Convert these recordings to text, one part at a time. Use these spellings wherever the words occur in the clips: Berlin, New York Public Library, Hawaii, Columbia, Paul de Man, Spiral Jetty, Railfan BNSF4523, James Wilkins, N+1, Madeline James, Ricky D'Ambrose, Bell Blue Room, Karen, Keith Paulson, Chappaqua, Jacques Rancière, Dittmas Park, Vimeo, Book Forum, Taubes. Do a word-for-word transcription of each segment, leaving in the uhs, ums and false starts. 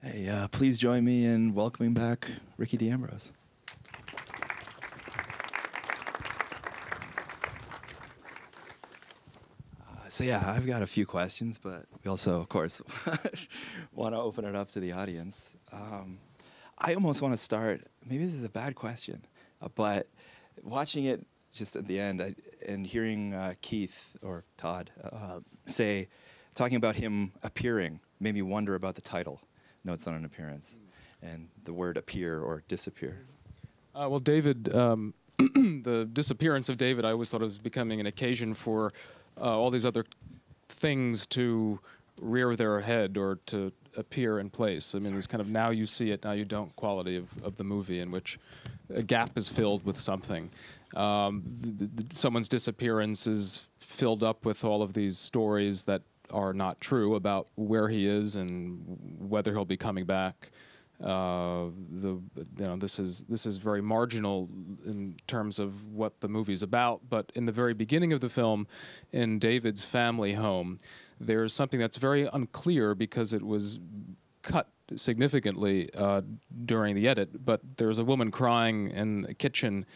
Hey, uh, please join me in welcoming back Ricky D'Ambrose. Uh, so yeah, I've got a few questions, but we also, of course, want to open it up to the audience. Um, I almost want to start, maybe this is a bad question, uh, but watching it just at the end I, and hearing uh, Keith, or Todd, uh, say, talking about him appearing made me wonder about the title. No, it's not an appearance, and the word appear or disappear. Uh, well, David, um, the disappearance of David, I always thought it was becoming an occasion for uh, all these other things to rear their head or to appear in place. I mean, this kind of now you see it, now you don't quality of, of the movie in which a gap is filled with something. Um, th th someone's disappearance is filled up with all of these stories that are not true about where he is and whether he'll be coming back. Uh, the you know this is this is very marginal in terms of what the movie's about. But in the very beginning of the film, in David's family home, there's something that's very unclear because it was cut significantly uh, during the edit. But there's a woman crying in the kitchen.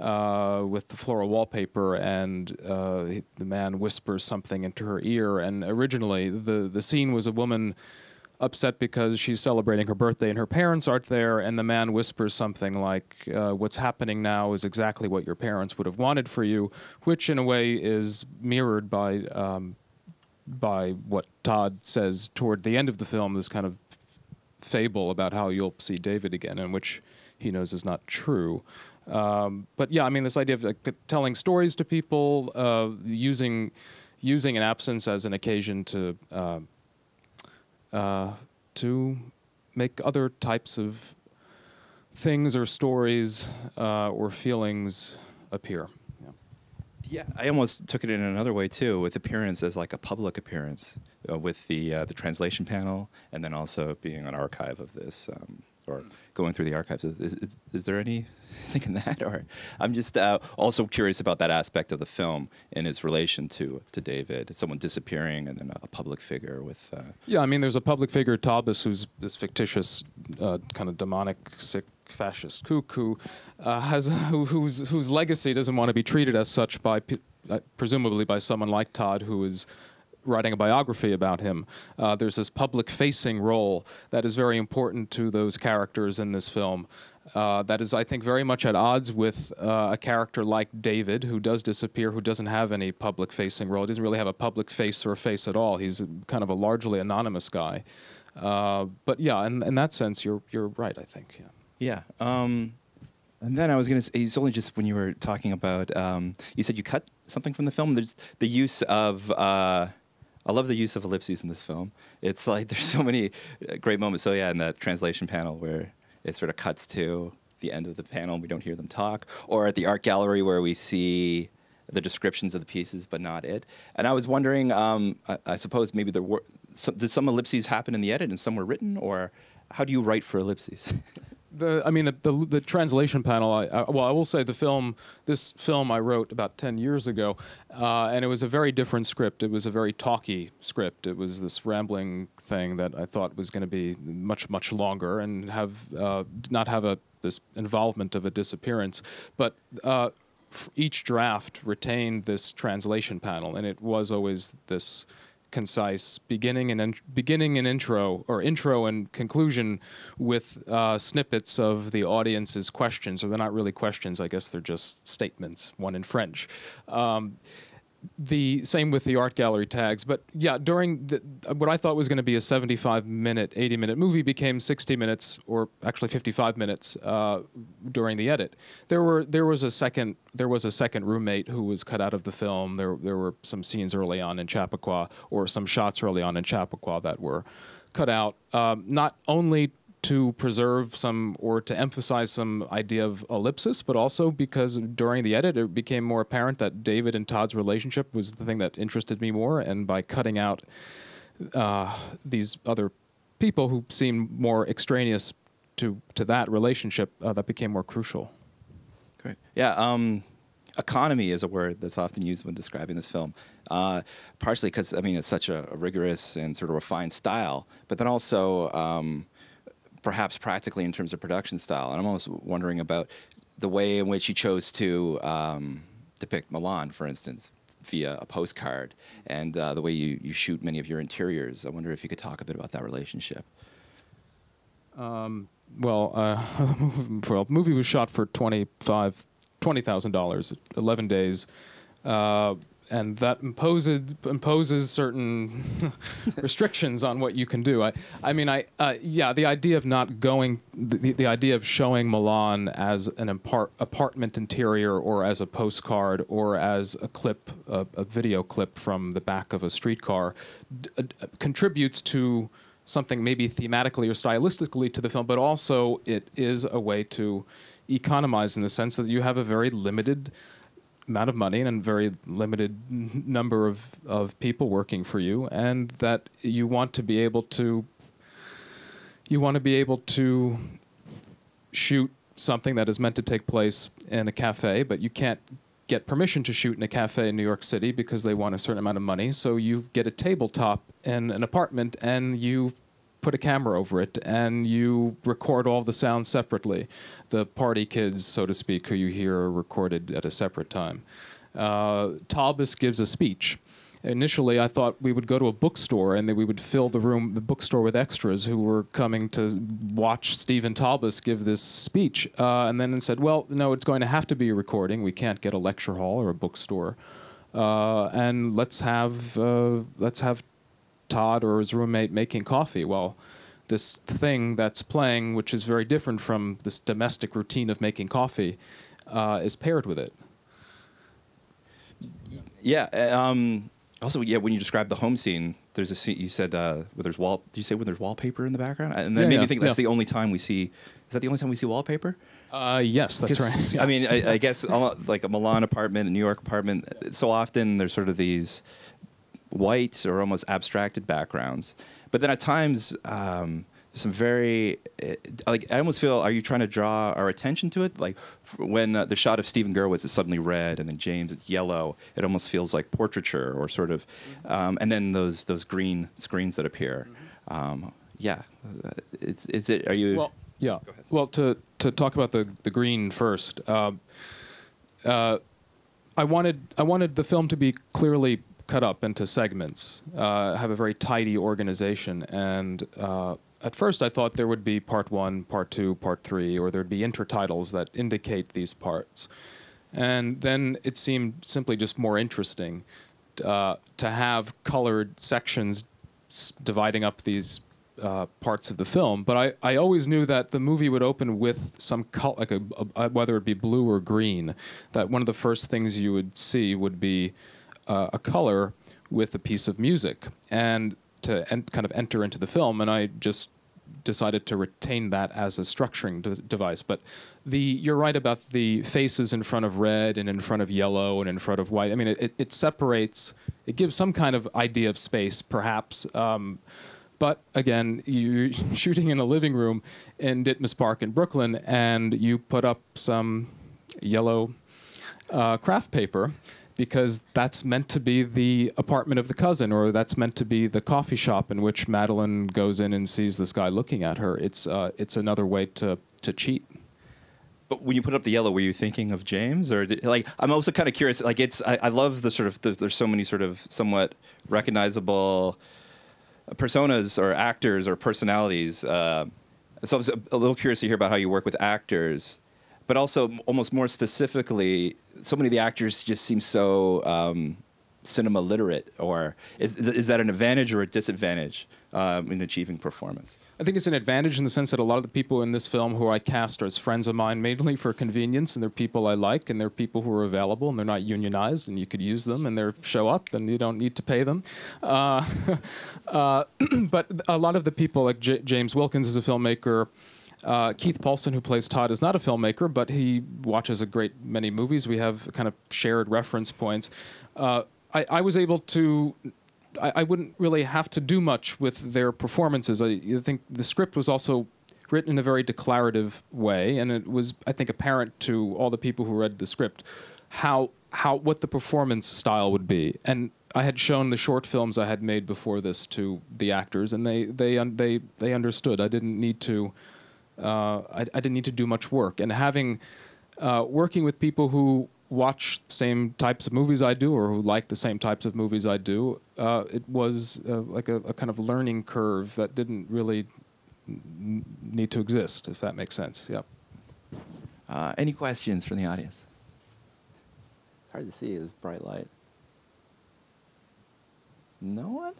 Uh, with the floral wallpaper, and uh, he, the man whispers something into her ear. And originally, the, the scene was a woman upset because she's celebrating her birthday and her parents aren't there, and the man whispers something like, uh, what's happening now is exactly what your parents would have wanted for you, which in a way is mirrored by, um, by what Todd says toward the end of the film, this kind of fable about how you'll see David again, and which he knows is not true. Um, but yeah, I mean, this idea of uh, telling stories to people, uh, using using an absence as an occasion to uh, uh, to make other types of things or stories uh, or feelings appear. Yeah. Yeah, I almost took it in another way too, with appearance as like a public appearance, uh, with the uh, the translation panel, and then also being an archive of this. Um, or going through the archives. Is, is, is there anything in that? Or I'm just uh, also curious about that aspect of the film and its relation to, to David, someone disappearing and then a public figure with... Uh, yeah, I mean, there's a public figure, Taubes, who's this fictitious uh, kind of demonic, sick, fascist kook who, uh, has, who, whose, whose legacy doesn't want to be treated as such by, uh, presumably by someone like Todd, who is writing a biography about him. Uh, there's this public-facing role that is very important to those characters in this film. Uh, that is, I think, very much at odds with uh, a character like David, who does disappear, who doesn't have any public-facing role. He doesn't really have a public face or a face at all. He's kind of a largely anonymous guy. Uh, but yeah, in, in that sense, you're you're right, I think. Yeah. Yeah. Um, and then I was going to say, it's only just when you were talking about, um, you said you cut something from the film. There's the use of... Uh, I love the use of ellipses in this film. It's like there's so many great moments. So yeah, in that translation panel where it sort of cuts to the end of the panel and we don't hear them talk, or at the art gallery where we see the descriptions of the pieces but not it. And I was wondering, um, I, I suppose maybe there were, so, did some ellipses happen in the edit and some were written, or how do you write for ellipses? The, I mean, the, the, the translation panel, I, I, well, I will say the film, this film I wrote about ten years ago, uh, and it was a very different script. It was a very talky script. It was this rambling thing that I thought was going to be much, much longer and have uh, not have a, this involvement of a disappearance. But uh, each draft retained this translation panel, and it was always this concise beginning and in, beginning and intro, or intro and conclusion, with uh, snippets of the audience's questions. Or they're not really questions, I guess they're just statements. One in French. Um, the same with the art gallery tags. But yeah, during the, what I thought was going to be a seventy-five minute, eighty minute movie became sixty minutes, or actually fifty-five minutes uh, during the edit. There were there was a second there was a second roommate who was cut out of the film. There, there were some scenes early on in Chappaqua, or some shots early on in Chappaqua that were cut out, um, not only to preserve some or to emphasize some idea of ellipsis, but also because during the edit it became more apparent that David and Todd's relationship was the thing that interested me more, and by cutting out uh, these other people who seemed more extraneous to, to that relationship, uh, that became more crucial. Great. Yeah, um, economy is a word that's often used when describing this film, uh, partially because, I mean, it's such a, a rigorous and sort of refined style, but then also um, perhaps practically in terms of production style. And I'm almost wondering about the way in which you chose to um, depict Milan, for instance, via a postcard, and uh, the way you, you shoot many of your interiors. I wonder if you could talk a bit about that relationship. Um, well, uh, well, the movie was shot for twenty-five, twenty thousand dollars, eleven days. Uh, and that imposes, imposes certain restrictions on what you can do. I, I mean, I, uh, yeah, the idea of not going, the, the idea of showing Milan as an apart, apartment interior or as a postcard or as a clip, a, a video clip from the back of a streetcar d uh, contributes to something maybe thematically or stylistically to the film, but also it is a way to economize in the sense that you have a very limited amount of money and a very limited number of, of people working for you, and that you want to be able to, you want to be able to shoot something that is meant to take place in a cafe, but you can't get permission to shoot in a cafe in New York City because they want a certain amount of money, so you get a tabletop in an apartment and you put a camera over it and you record all the sound separately. The party kids, so to speak, who you hear are recorded at a separate time. Uh, Taubes gives a speech. Initially, I thought we would go to a bookstore and that we would fill the room, the bookstore, with extras who were coming to watch Stephen Taubes give this speech. Uh, and then said, well, no, it's going to have to be a recording. We can't get a lecture hall or a bookstore. Uh, and let's have, uh, let's have Todd or his roommate making coffee. Well, this thing that's playing, which is very different from this domestic routine of making coffee, uh, is paired with it. Yeah. Um, also, yeah, when you describe the home scene, there's a scene, you said, uh, where there's wall, did you say when there's wallpaper in the background? And that yeah, made yeah, me think that's yeah. the only time we see, is that the only time we see wallpaper? Uh, yes, that's right. Yeah. I mean, I, I guess like a Milan apartment, a New York apartment, so often there's sort of these white or almost abstracted backgrounds, but then at times um, there's some very uh, like I almost feel, are you trying to draw our attention to it? Like f when uh, the shot of Stephen Gurwitz is suddenly red, and then James it's yellow. It almost feels like portraiture or sort of, um, and then those those green screens that appear. Um, yeah, it's is it? Are you? Well, yeah. Go ahead. Well, to to talk about the the green first. Uh, uh, I wanted I wanted the film to be clearly cut up into segments, uh, have a very tidy organization. And uh, at first I thought there would be part one, part two, part three, or there'd be intertitles that indicate these parts. And then it seemed simply just more interesting uh, to have colored sections s dividing up these uh, parts of the film. But I, I always knew that the movie would open with some color, like a, a, whether it be blue or green, that one of the first things you would see would be Uh, a color with a piece of music, and to en kind of enter into the film. And I just decided to retain that as a structuring de device. But the you're right about the faces in front of red and in front of yellow and in front of white. I mean, it, it separates. It gives some kind of idea of space, perhaps. Um, but again, you're shooting in a living room in Dittmas Park in Brooklyn, and you put up some yellow uh, craft paper, because that's meant to be the apartment of the cousin, or that's meant to be the coffee shop in which Madeline goes in and sees this guy looking at her. It's uh, it's another way to to cheat. But when you put up the yellow, were you thinking of James, or did, like I'm also kind of curious. Like it's I, I love the sort of the, there's so many sort of somewhat recognizable personas or actors or personalities. Uh, so I was a, a little curious to hear about how you work with actors, but also almost more specifically, so many of the actors just seem so um, cinema literate, or is, is that an advantage or a disadvantage um, in achieving performance? I think it's an advantage in the sense that a lot of the people in this film who I cast are as friends of mine, mainly for convenience, and they're people I like, and they're people who are available, and they're not unionized, and you could use them, and they show up, and you don't need to pay them. Uh, uh, but a lot of the people, like J James Wilkins is a filmmaker, Uh, Keith Paulson, who plays Todd, is not a filmmaker, but he watches a great many movies. We have kind of shared reference points. Uh, I, I was able to, I, I wouldn't really have to do much with their performances. I, I think the script was also written in a very declarative way, and it was, I think, apparent to all the people who read the script how, how what the performance style would be. And I had shown the short films I had made before this to the actors, and they, they, un they, they understood. I didn't need to uh, I, I didn't need to do much work. And having uh, working with people who watch the same types of movies I do, or who like the same types of movies I do, uh, it was uh, like a, a kind of learning curve that didn't really n need to exist, if that makes sense. Yeah. Uh, any questions from the audience? It's hard to see this bright light. No one?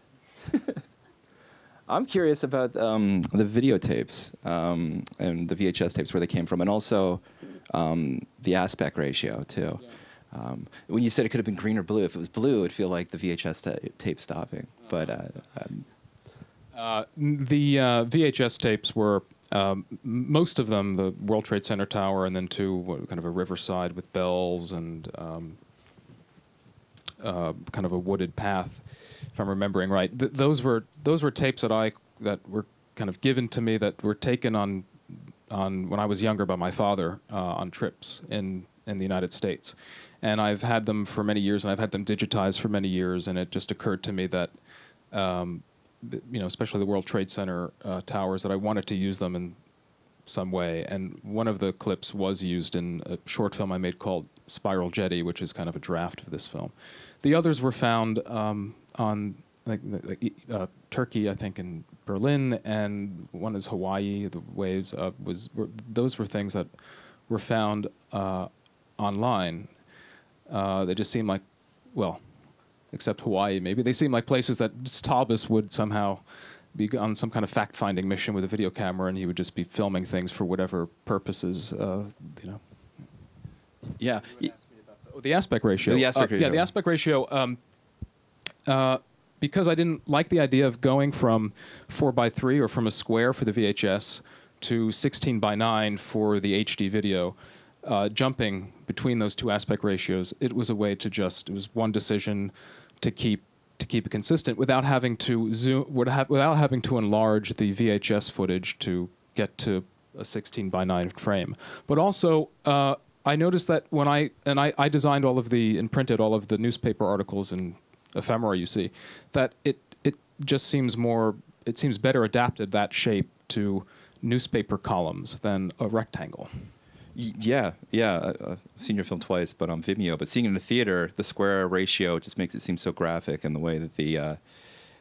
I'm curious about um, the videotapes um, and the V H S tapes, where they came from, and also um, the aspect ratio, too. Yeah. Um, when you said it could have been green or blue, if it was blue, it would feel like the V H S ta tape stopping. Uh, but uh, um, uh, the uh, V H S tapes were, um, most of them, the World Trade Center Tower, and then two, what, kind of a riverside with bells and um, uh, kind of a wooded path, if I'm remembering right. Th those were those were tapes that I that were kind of given to me, that were taken on on when I was younger by my father uh, on trips in in the United States, and I've had them for many years, and I've had them digitized for many years, and it just occurred to me that um, you know, especially the World Trade Center uh, towers, that I wanted to use them in some way, and one of the clips was used in a short film I made called Spiral Jetty, which is kind of a draft of this film. The others were found um, on like, like uh, Turkey, I think, in Berlin, and one is Hawaii. The waves uh, was were, those were things that were found uh, online. Uh, they just seem like, well, except Hawaii, maybe they seem like places that Taubes would somehow be on some kind of fact-finding mission with a video camera, and he would just be filming things for whatever purposes, uh, you know. Yeah. You asked me about the, oh, the aspect ratio. The aspect uh, ratio. Yeah, the aspect ratio. Um, uh, because I didn't like the idea of going from four by three or from a square for the V H S to sixteen by nine for the H D video, uh, jumping between those two aspect ratios, it was a way to just, it was one decision to keep to keep it consistent without having to zoom, without having to enlarge the V H S footage to get to a sixteen by nine frame, but also. Uh, I noticed that when I, and I, I designed all of the, and printed all of the newspaper articles and ephemera you see, that it, it just seems more, it seems better adapted, that shape, to newspaper columns than a rectangle. Yeah, yeah, I've seen your film twice, but on Vimeo, but seeing it in the theater, the square ratio just makes it seem so graphic in the way that the, uh,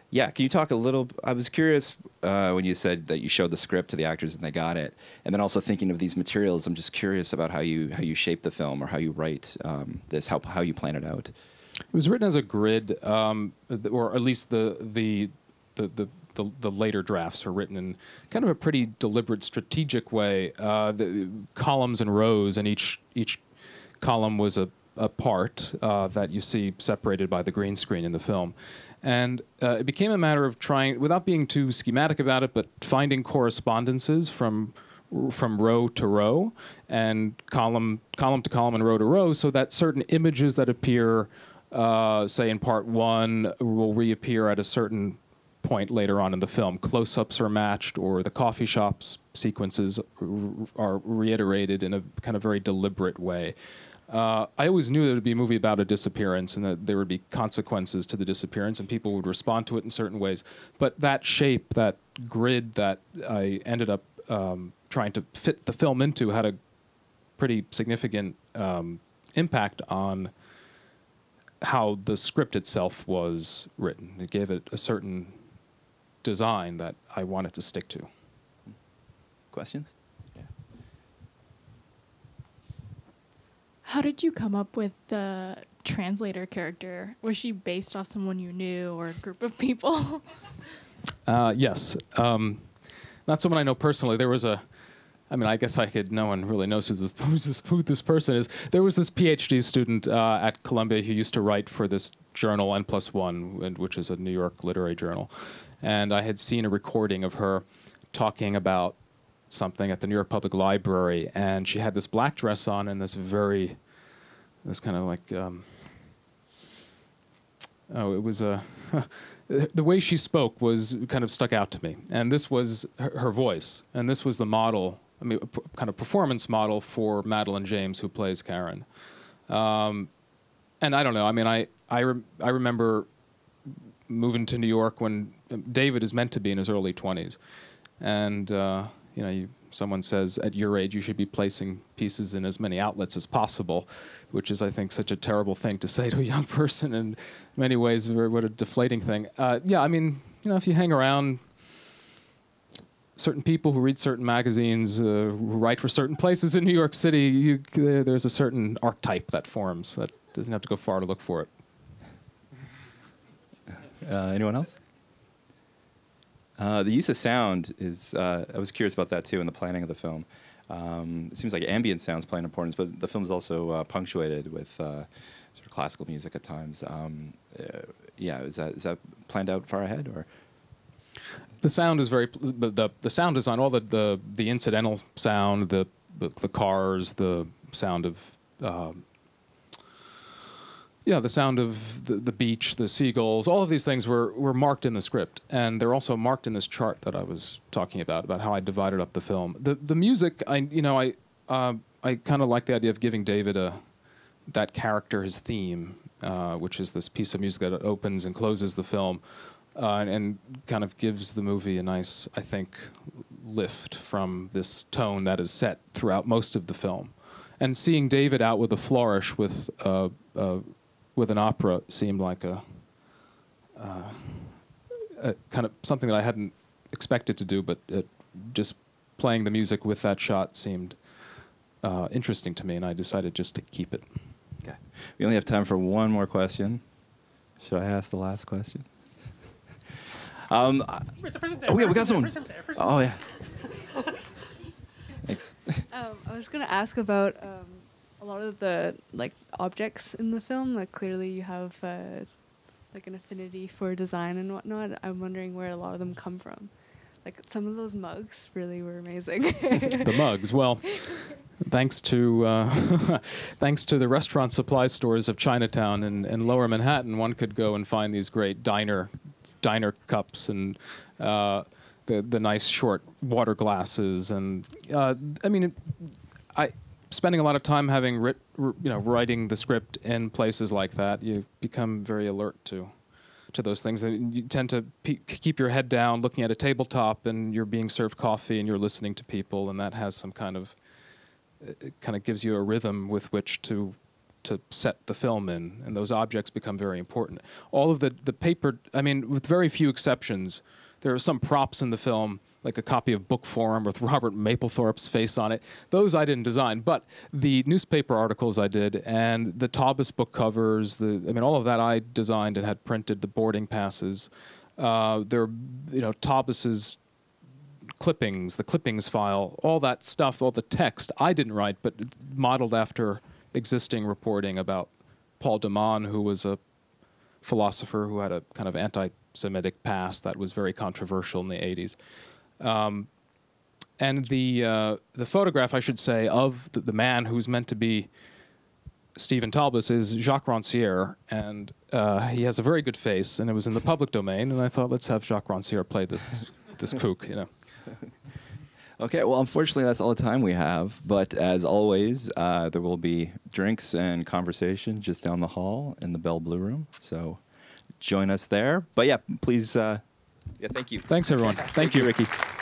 yeah, can you talk a little, I was curious uh, when you said that you showed the script to the actors and they got it, and then also thinking of these materials, I'm just curious about how you how you shape the film, or how you write um, this, how, how you plan it out. It was written as a grid, um, or at least the the, the, the, the the later drafts were written in kind of a pretty deliberate, strategic way, uh, the columns and rows, and each, each column was a, a part uh, that you see separated by the green screen in the film. And uh, it became a matter of trying, without being too schematic about it, but finding correspondences from from row to row, and column column to column, and row to row, so that certain images that appear, uh, say in part one, will reappear at a certain point later on in the film. Close-ups are matched, or the coffee shops sequences are reiterated in a kind of very deliberate way. Uh, I always knew there would be a movie about a disappearance, and that there would be consequences to the disappearance, and people would respond to it in certain ways. But that shape, that grid that I ended up um, trying to fit the film into, had a pretty significant um, impact on how the script itself was written. It gave it a certain design that I wanted to stick to. Questions? How did you come up with the translator character? Was she based off someone you knew or a group of people? uh, yes. Um, not someone I know personally. There was a, I mean, I guess I could, no one really knows who this, who's this, who this person is. There was this PhD student uh, at Columbia who used to write for this journal, N plus one, which is a New York literary journal. And I had seen a recording of her talking about something at the New York Public Library, and she had this black dress on and this very, this kind of like, um, oh, it was a, the way she spoke was kind of stuck out to me. And this was her, her voice, and this was the model, I mean, kind of performance model for Madeline James, who plays Karen. Um, and I don't know, I mean, I, I, re I remember moving to New York when David is meant to be in his early twenties, and, uh, you know, you, someone says at your age you should be placing pieces in as many outlets as possible, which is, I think, such a terrible thing to say to a young person, and in many ways, what a deflating thing. Uh, yeah, I mean, you know, if you hang around certain people who read certain magazines, uh, who write for certain places in New York City, you, there's a certain archetype that forms. That doesn't have to go far to look for it. Uh, anyone else? Uh, the use of sound is, uh, I was curious about that too in the planning of the film. Um, it seems like ambient sounds play an importance, but the film is also uh, punctuated with uh, sort of classical music at times. Um, uh, yeah, is that, is that planned out far ahead, or? The sound is very, the, the, the sound design, all the, the, the incidental sound, the, the, the cars, the sound of, um, Yeah, the sound of the, the beach, the seagulls, all of these things were, were marked in the script. And they're also marked in this chart that I was talking about, about how I divided up the film. The, the music, I, you know, I, uh, I kind of like the idea of giving David a, that character his theme, uh, which is this piece of music that opens and closes the film, uh, and, and kind of gives the movie a nice, I think, lift from this tone that is set throughout most of the film. And seeing David out with a flourish with uh, uh, with an opera seemed like a, uh, a kind of something that I hadn't expected to do, but it, just playing the music with that shot seemed uh, interesting to me, and I decided just to keep it. Okay. We only have time for one more question. Should I ask the last question? um, person, person there, oh, yeah, we got someone. Person there, person there. Oh, yeah. Thanks. Um, I was going to ask about... Um, A lot of the like objects in the film, like clearly you have uh, like an affinity for design and whatnot. I'm wondering where a lot of them come from. Like some of those mugs really were amazing. The mugs, well, thanks to uh, thanks to the restaurant supply stores of Chinatown and, and Lower Manhattan, one could go and find these great diner diner cups and. Uh, the the nice short water glasses and uh, I mean, it, I. Spending a lot of time having writ, you know, writing the script in places like that, you become very alert to, to those things. And you tend to pe keep your head down, looking at a tabletop, and you're being served coffee, and you're listening to people, and that has some kind of, it kind of gives you a rhythm with which to, to set the film in, and those objects become very important. All of the the paper, I mean, with very few exceptions, there are some props in the film, like a copy of Book Forum with Robert Mapplethorpe's face on it. Those I didn't design, but the newspaper articles I did, and the Taubes book covers, the, I mean, all of that I designed and had printed, the boarding passes. Uh, there, you know, Taubes's clippings, the clippings file, all that stuff, all the text I didn't write, but modeled after existing reporting about Paul de Man, who was a philosopher who had a kind of anti-Semitic past that was very controversial in the eighties. Um, and the uh, the photograph, I should say, of the, the man who's meant to be Stephen Taubes is Jacques Rancière, and uh, he has a very good face, and it was in the public domain, and I thought, let's have Jacques Rancière play this this kook, you know. Okay, well, unfortunately, that's all the time we have, but as always, uh, there will be drinks and conversation just down the hall in the Bell Blue Room, so join us there. But yeah, please... Uh, Yeah, thank you. Thanks, everyone. Thank, thank you, Ricky.